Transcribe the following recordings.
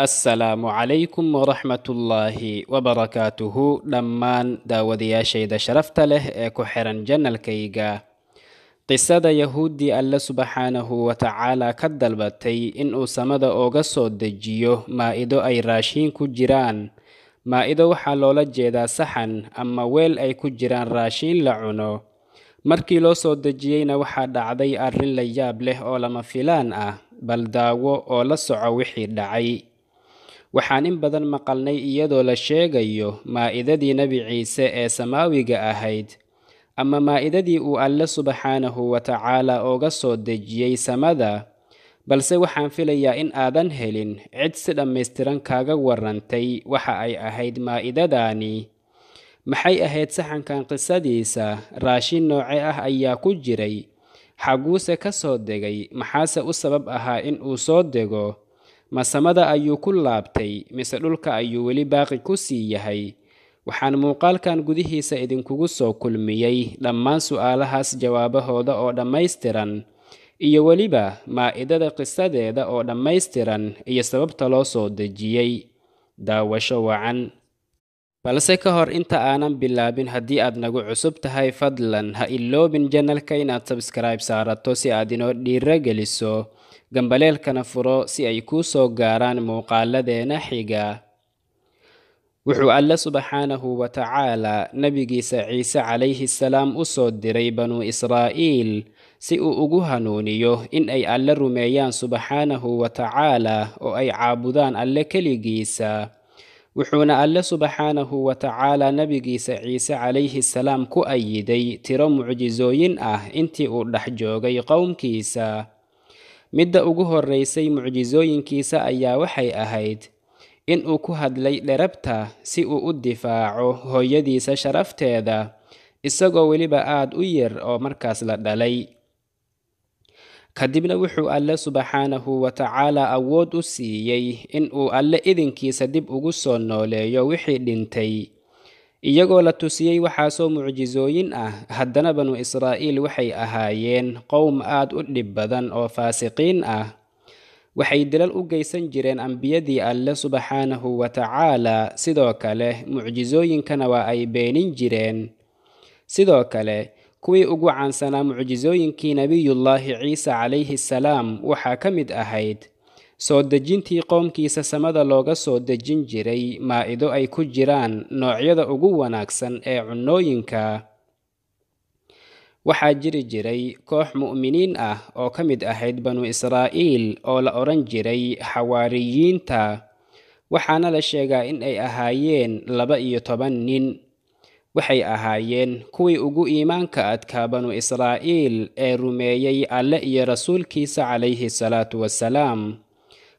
السلام عليكم ورحمة الله وبركاته. دمان داوديا شيدا شرفت له اكو حرن جنة الكيغا قصة يهودي الله سبحانه وتعالى كدلبتي إن أسمد أوغسو دجيو ما إدو أي راشين كجيران ما إدو حلولة جيدا سحن أما ويل أي كجيران راشين لعنو مركي لو سو دجيينا وحا دعدي أرين لياب له أو لما فلان بل داوو أو لسعو وحي دعي وحان إن بدن مقالني إيادو لشيغيو ما إدو دي نبي عيسى إي سماويغا أهيد أما ما إددي أو الله سبحانه وتعالى أوغسو دجيي سمدا بل سوحان فيليا إن آدن هلين عد سدام مستران كاغا ورنتي وحا أي أهيد ما إدداني محي أهيد سحن كان قصة ديسا راشين نوعي أيا كجري حقوسة كسود دجي محاسة السبب أها إن أو سود دجو ما سمدا أيو كلابتي مسألولك أيو ولي باقي كسي يهي وحان موقالكان قدهيسا إدنكوغو سو كلميي لما سؤالهاس جوابهودا أو دمايستران إيا وليبا ما إدادا قصة ديدا أو دمايستران إيا سبب تلوسو دجيي داوشو وعن فالسيكهور إنتا آنام بلابين هدي أدنغو عصبتهاي فضلا ها إلو بن جنال كينات سبسكرايب سارتو سي آدينو ديرغلسو غنباليل كنفرو سي أيكو سو غاران موقال دينا حيغا وحو الله سبحانه وتعالى نبي عيسى عليه السلام أسود دري بنو إسرائيل سيء أجهنونيه إن أي الله رميان سبحانه وتعالى أو أي عابدان الله كليجيسى وحونا الله سبحانه وتعالى نبي عيسى عليه السلام كأيدي ترم عجزوين أنتي أرحجوجي قوم كيسى مد أجه الرئيسي معجزوين كيسى أيا وحي أهيد إن أكو هدلي لربتا سيء الدفاعو هو يديس شرفتيدا إساقو وليبا آد أوير أو مركز لدلي كدبنا وحو الله سبحانه وتعالى أود أسيي إن أو الله إذن كيسا دب أغسو نولي يوحي دنتي إياقو لتسيي وحاسو معجزوين هدنا بنو إسرائيل وحي أهايين قوم آد أدبادن أو فاسقين waxay dilal u geysan jireen anbiyadii Alle subhanahu wa ta'ala sidoo kale mucjizooyinkana waa ay beenin jireen sidoo kale kuwii ugu caansanaa mucjizooyinkii nabiyullaahi Ciise alayhi salaam waxa ka mid ahayd soo dejintii qoomkiisa samada looga soo dejin jiray maa'ido ay ku jiraan noocyada ugu wanaagsan ee cunooyinka waxaa jiri jiray koox mu'miniin oo ka mid ahayd banu Israa'iil oo la oran jiray xawaariyiinta waxaana la sheegaa in ay ahaayeen 12 nin waxay ahaayeen kuwii ugu iimaanka adkaa banu Israa'iil ee rumeeyay Alle iyo rasuulkiisa alayhi salaatu wassalaam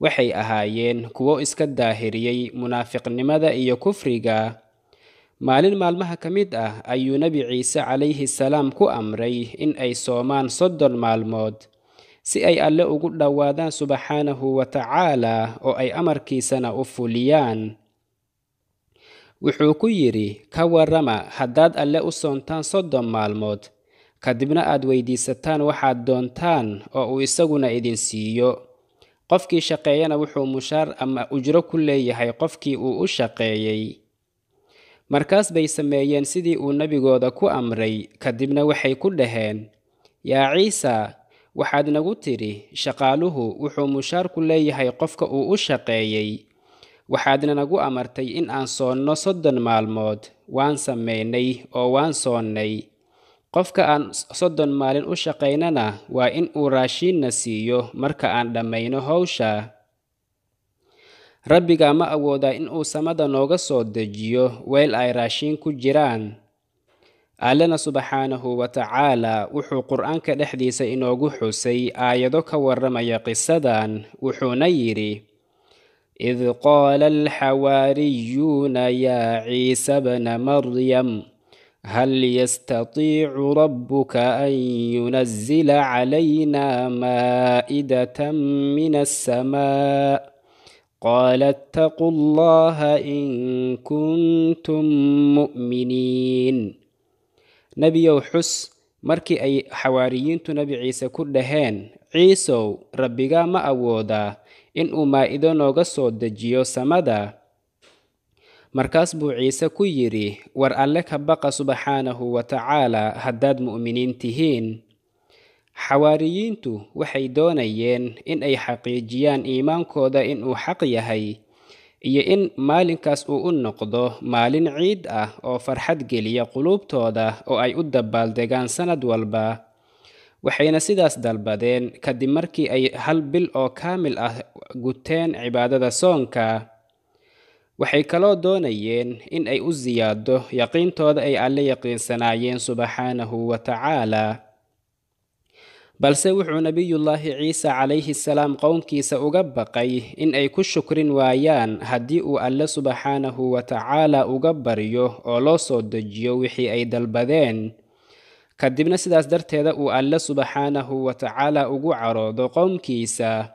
waxay ahaayeen kuwo iska daahiriyay munaafiqnimada iyo kufriga maalin maalmaha ka mid ayuu nabi Ciise alayhi salaam ku amray in ay soomaan 3 maalmood si ay Alle ugu dhawaadaan subhanahu wa ta'ala oo ay amarkiisana u fuliyaan wuxuu ku yiri ka warama haddaad Alle u soontaan 3 maalmood kadibna aad weydiisataan waxaad doontaan oo uu isaguna idin siiyo qofkii shaqeeyana wuxuu mushaar ama ujro ku leeyahay qofkii uu u shaqeeyay markaas bay sameeyeen sidii uu nabigooda ku amray kadibna waxay ku dhaheen yaa Ciisa waxaad nagu tiri shaqaaluhu wuxuu mushaar ku leeyahay qofka uu u shaqeeyay waxaadna nagu amartay in aan soonno 3 maalmood waan sameeynay oo waan soonnay qofka aan 3 maalin u shaqeynana waa in uu raashiinna siiyo marka aan dhammayno hawsha rabbiga ma awooda in uu samada nooga soo dejiyo weel ay raashin ku jiraan Alle subhanahu wa ta'ala wuxuu quraanka dhexdiisa inoogu xusay aayado ka warramaya qisadan wuxuuna yiri idh qala al-hawariyuna ya Ciisa ibn Maryam هل يستطيع ربك أن ينزل علينا مائدة من السماء قال اتقوا الله إن كنتم مؤمنين نبي يوحس مركي أي حواريين نبي عيسى كردهان عيسو ربيغا ما أودا inuu maa'ido nooga soo dajiyo samada markaas buu ciise ku yiri war alle ka baqa subhanahu wa ta'ala haddaad mu'miniin tihiin xawaariyiintu waxay doonayeen in ay xaqiijiyaan iimaankooda inuu xaq yahay iyo in maalinkaas uu u noqdo maalin ciid ah oo farxad geliya quluubtooda oo ay u dabbaal degaan sanad walba waxayna sidaas dalbadeen kadib markii ay hal bil oo kaamil ah guteen cibaadada soonka waxay kaloo doonayeen in ay u ziyaado yaqiintooda ay alle yaqiinsanaayeen subhanahu wa ta'ala balse wuxuu nabiyullaahi ciisa calayhi salaam qoomkiisa uga baqay in ay ku shukrin waayaan haddii uu alle subhanahu wa ta'ala uga bariyo oo loo soo dejiyo wixii ay dalbadeen kadibna sidaas darteeda uu alla subhanahu wa ta'ala ugu caroodo qoomkiisa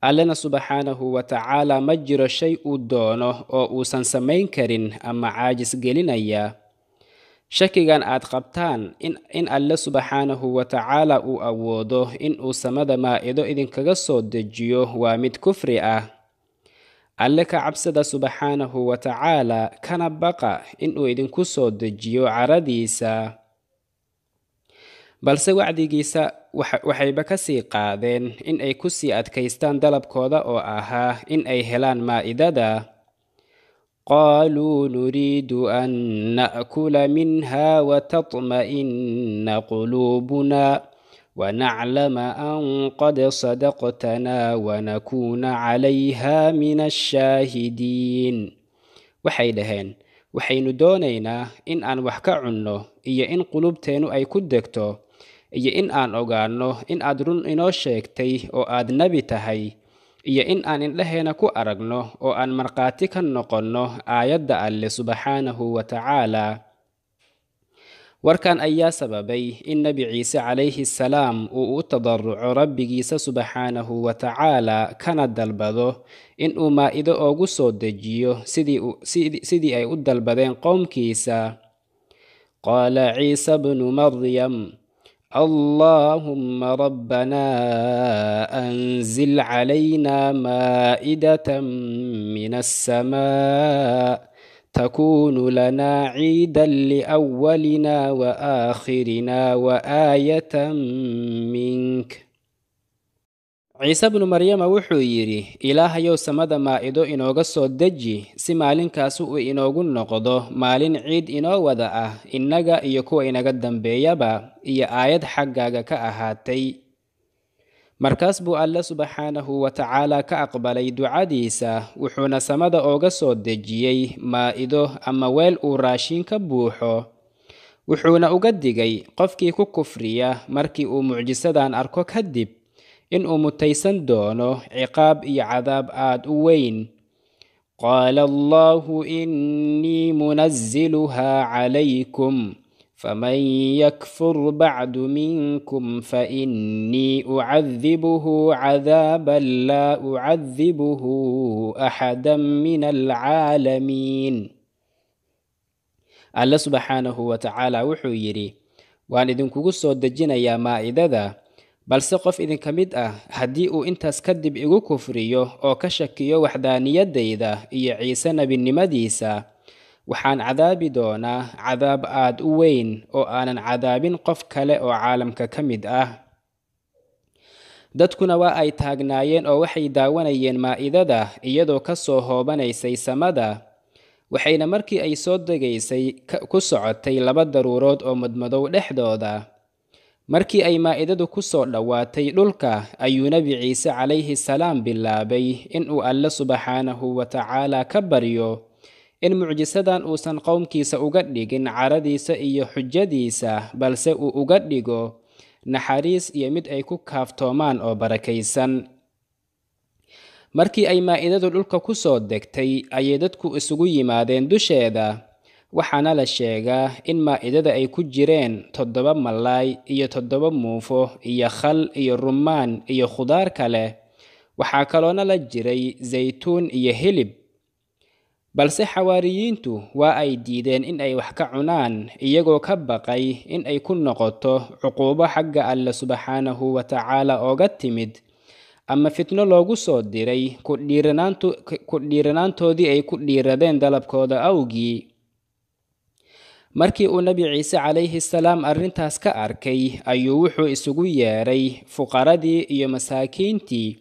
allana subhanahu wa ta'ala ma jiro shay uu doono oo uusan samayn karin ama caajis gelinaya shakigan aad qabtaan in alla subhanahu wa ta'ala uu awoodo in uu samada maa'ido idinkaga soo dejiyo waa mid kufri ah alle ka cabsada subhanahu wa ta'ala kana baqa in uu idinku soo dejiyo caradiisa balse wacdigiisa waxayba ka sii qaadeen in ay ku sii adkaystaan dalabkooda oo ahaa in ay helaan maa'idada qaaluu nuriidu an na'kula minha wa tatma'inna quluubuna ونعلم أن قد صدقتنا ونكون عليها من الشاهدين وحيدهن وحين دونينا إن أن وحكا عنه إيا إن قلوبتينو أي كدكتو إيا إن أن أغانو إن أدرون إنو شيكتي أو أد نبيتهي إيا إن أن لهينا كو أرغنو أو أن مرقاتيكا نقنو آياد الله سبحانه وتعالى وكان أي سببي إن نبي عيسى عليه السلام وتضرع ربي سبحانه وتعالى كان دلبده إن وما إذا أوجسو دجيو سيدي أي الدلبدين قوم كيسا قال عيسى بن مريم اللهم ربنا أنزل علينا مائدة من السماء تكون لنا عيدا لأولنا وآخرنا وآية منك عيسى بن مريم وحويري إله يوسمد مائدو إنوغا سودجي سمالين كاسو إنوغو النقضو مالين عيد إنو وداء إنغا إيكو إنغا الدنبيبا إيا آيات حقاقا كأهاتي markaas buu alla subhanahu wa ta'ala ka aqbalay ducadiisa wuxuuna samada ooga soo dejiyay maa'ido ama weel uu raashin ka buuxo wuxuuna uga digay qofkii ku kufriya markii uu mucjisadan arko kadib in uu mutaysan doono ciqaab iyo cadaab aad u weyn qala allahu inni munazziluha alaykum فمن يكفر بعد منكم فإني أعذبه عذابا لا أعذبه أحدا من العالمين الله سبحانه وتعالى وحيري وأن إذن كوكسو دجين يا مائدة ذا بل سقف إذن كمدأ هديء إنت سكدب إغو كفريو أو كشكيو وحداني يدي ذا إي عيسى بن مديسى وحان عذابي دونا عذاب آد وين أو آنان عذابين قف كلا أو عالم ككمد دادكونا وا أي تاغنايين أو وحي داوانيين ما إذا دا إيادو كسو هوباني سي سمدا وحينا مركي أي سود داقي سي كسعود تي لباد درورود أو مدمدو لحدو دا مركي أي ما إذا دو كسعود لواتي للكا أيو نبي عيسى عليه السلام باللابي إن أو الله سبحانه وتعالى كبريو إن معجزتان أوسن قوم كيس أقدّق إن عرديس إيو حجديس بل سأو أقدّقو نحاريس يمد أيكو كافتومان أو بركيسا markii ay maaidadu dhulka ku soo degtay ayay dadku isugu yimaadeen dusheeda waxaana la sheegaa in maaidada ay ku jireen 7 malaay iyo 7 muufo iyo khal iyo rummaan iyo khudaar kale waxaa kaloona la jiray zaytuun iyo hilib balse xawaariyiintu waa ay diideen in ay wax ka cunaan iyagoo ka baqay in ay ku noqoto cuquubo xagga Alla subhanahu wa ta'ala ooga timid ama fitno loogu soo diray ku dhiiranaantoodii ay ku dhiiradeen dalabkooda awgii markii uu nabi ciise alayhi salaam arintaas ka arkay ayuu wuxuu isugu yeeray fuqaradii iyo masaakiintii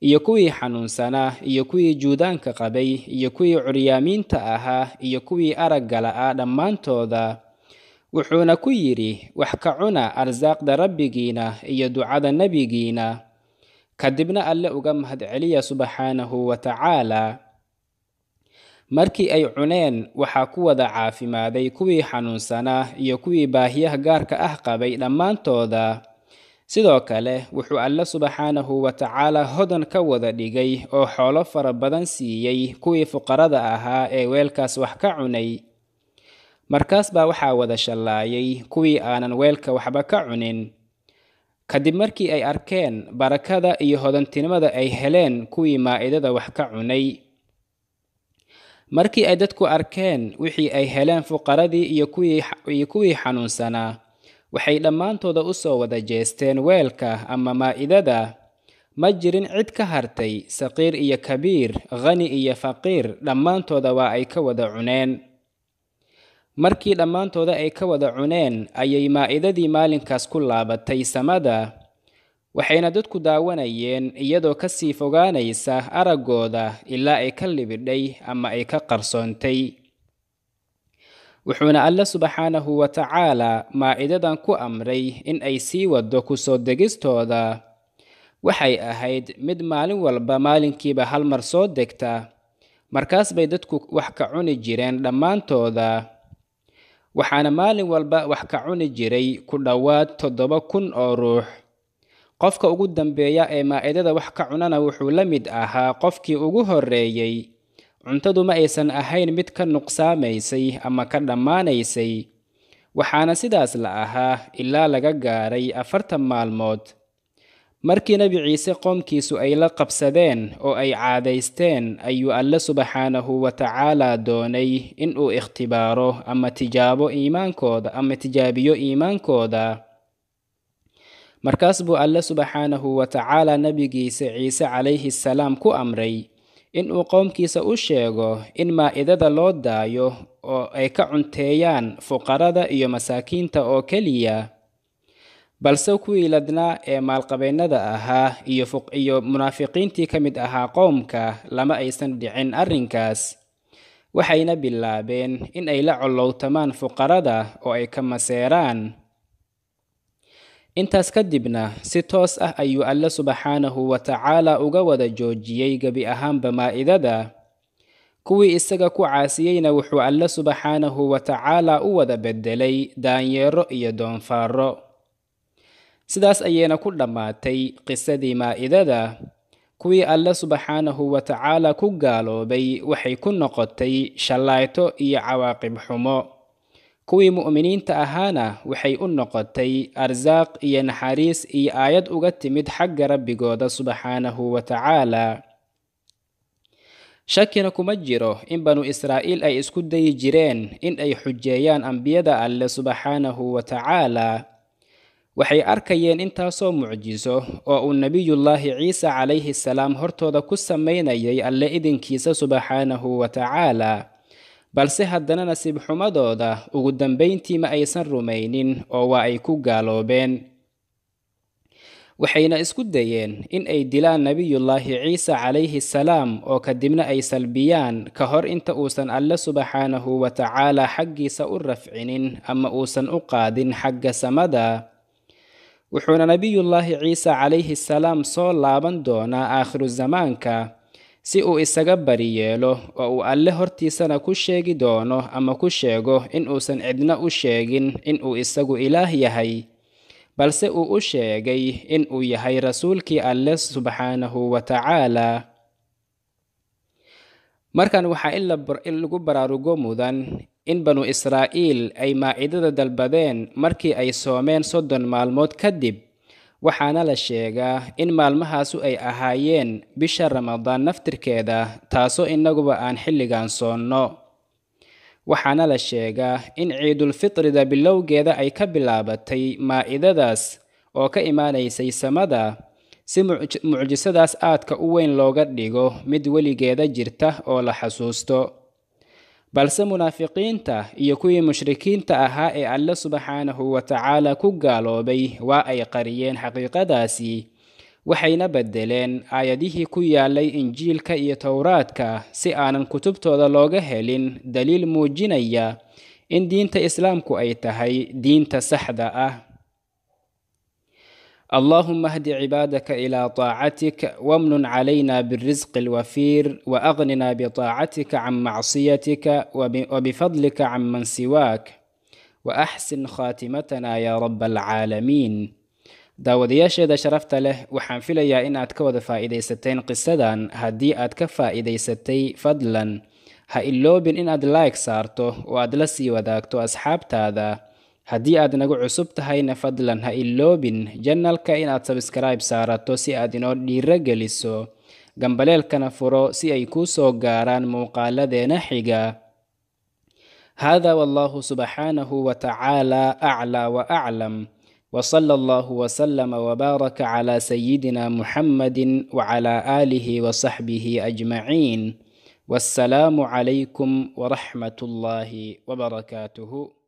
iyo kuwii xanuunsanaa iyo kuwii juudaanka qabay iyo kuwii curyaamiinta ahaa iyo kuwii aragala ah dhamaantooda wuxuuna ku yiri wax ka cuna arzaaqda rabbigiina iyo ducada nabigiina kadibna Alla uga mahadceliya subhanahu wa ta'ala markii ay cuneen waxa ku wada caafimaaday kuwii xanuunsanaa iyo kuwii baahiyaha gaarka ah qabay dhamaantooda sidoo kale wuxuu Alla subhanahu wa ta'ala hodan ka wada dhigay oo xoolo fara badan siiyay kuwii fuqarada ahaa ee weelkaas wax ka cunay markaas baa waxa wada shallaayay kuwii aanan weelka waxba ka cunin kadib markii ay arkeen barakada iyo hodantinimada ay heleen kuwii maaidada wax ka cunay markii ay dadku arkeen wixii ay heleen fuqaradii iyo kuwii xanuunsanaa waxay dhamaantooda u soo wada jeesteen weelka ama maaidada ma jirin cid ka hartay saqiir iyo kabiir gani iyo faqiir dhamaantooda waa ay ka wada cuneen markii dhamaantooda ay ka wada cuneen ayay maaidadii maalinkaas ku laabatay samada waxayna dadku daawanayeen iyadoo ka sii fogaanaysa aragooda ilaa ay ka libidhay ama ay ka qarsoontay wuxuuna Alla subhanahu wa ta'ala maa'idadan ku amray in ay sii wado ku soo degistooda waxay ahayd mid maalin walba maalinkiiba hal mar soo degta markaas bay dadku wax ka cuni jireen dhamaantooda waxaana maalin walba wax ka cuni jiray ku dhawaad 7,000 oo ruux qofka ugu dambeeya ee maaidada wax ka cunana wuxuu la mid ahaa qofkii ugu horeeyay cuntadu ma aysan ahayn mid ka nuqsaamaysay ama ka dhamaanaysay waxaana sidaas la ahaa ilaa laga gaaray 4 maalmood markii nabi ciise qoomkiisu ay la qabsadeen oo ay caadaysteen ayuu Alla subhanahu wa ta'ala doonay in uu ikhtibaaro ama tijaabiyo iimaankooda markaas buu Alla subhanahu wa ta'ala nabigiisa ciise alayhi salaam ku amray in uu qoomkiisa u sheego in maaidada loo daayo oo ay ka cunteeyaan fuqarada iyo masaakiinta oo kaliya balse kuwii ladnaa ee maalqabeennada ahaa iyo munaafiqiintii ka mid ahaa qoomka lama aysan dhicin arrinkaas waxayna bilaabeen in ay la colowtamaan fuqarada oo ay ka maseeraan intaas kadibna si toos ah ayuu Alla subhanahu wa ta'ala uga wada joojiyay gabi ahaanba maaidada kuwii isaga ku caasiyayna wuxuu Alla subhanahu wa ta'ala u wada bedelay daanyeero iyo doonfaaro sidaas ayayna ku dhamaatay qisadii maaidada kuwii Alla subhanahu wa ta'ala ku gaaloobay waxay ku noqotay shallaayto iyo cawaaqib xumo kuwii mu'miniinta ahaana waxay u noqotay arzaaq iyo naxariis iyo aayad uga timid xagga rabbigooda subhanahu wa ta'ala shakina kuma jiro in banu Israa'iil ay isku dayi jireen in ay xujeeyaan anbiyada Alla subhanahu wa ta'ala waxay arkayeen intaasoo mucjiso oo uu nabiyullaahi Ciisa alayhi salaam hortooda ku sameynayay Alla idinkiisa subhanahu wa ta'ala balse haddana nasiib xumadooda ugu dambeyntii ma aysan rumaynin oo waa ay ku gaaloobeen waxayna isku dayeen in ay dilaan nabiyullaahi Ciise alayhi salaam oo kadibna ay salbiyaan ka hor inta uusan Alla subhanahu wa ta'ala xaggiisa u rafcinin ama uusan u qaadin xagga samada wuxuuna nabiyullaahi Ciise alayhi salaam soo laaban doonaa aakhiru zamaanka si uu isaga bariyeelo oo uu Alla hortiisana ku sheegi doono ama ku sheego in uusan cidna u sheegin in uu isagu ilaah yahay balse uu u sheegay in uu yahay rasuulkii Alla subhanahu wa ta'ala markan waxa illa lagu baraarugo mudan in banu Israa'iil ay maacidada dalbadeen markii ay soomeen 30 maalmood kadib waxaana la sheegaa in maalmahaas ay ahaayeen bisha Ramadaan naftirkeeda taasoo inaguba aan xilligan soonno waxaana la sheegaa in Ciidul Fitrida bilowgeeda ay ka bilaabatay maacidadaas oo ka imaanaysay samada si mucjisadaas aadka u weyn looga dhigo mid weligeeda jirta oo la xasuusto balse munaafiqiinta iyo kuwii mushrikiinta ahaa ee Alla subhanahu wa ta'ala ku gaaloobay waa ay qariyeen xaqiiqadaasi waxayna bedeleen aayadihii ku yaalay injiilka iyo tawraadka si aanan kutubtooda looga helin daliil muujinaya in diinta islaamku ay tahay diinta saxda ah اللهم اهد عبادك إلى طاعتك وامن علينا بالرزق الوفير وأغننا بطاعتك عن معصيتك وبفضلك عن من سواك وأحسن خاتمتنا يا رب العالمين داود ياشد شرفت له وحنفل يا إن أتكود فائدة ستين قصدا هدي أتك فائدة ستي فضلا هإلو بن إن أدلايك سارته وأدلسي وداكتو أصحابت هذا هدي أدنى عصبت هاينا فضلا هاي اللوبين جنال كاين أد سبسكرايب سارتو سي أدنى دي رجلسو جنباليل كنفرو سي أيكوسو جاران موقالة دي نحيقا هذا والله سبحانه وتعالى أعلى وأعلم وصلى الله وسلم وبارك على سيدنا محمد وعلى آله وصحبه أجمعين والسلام عليكم ورحمة الله وبركاته.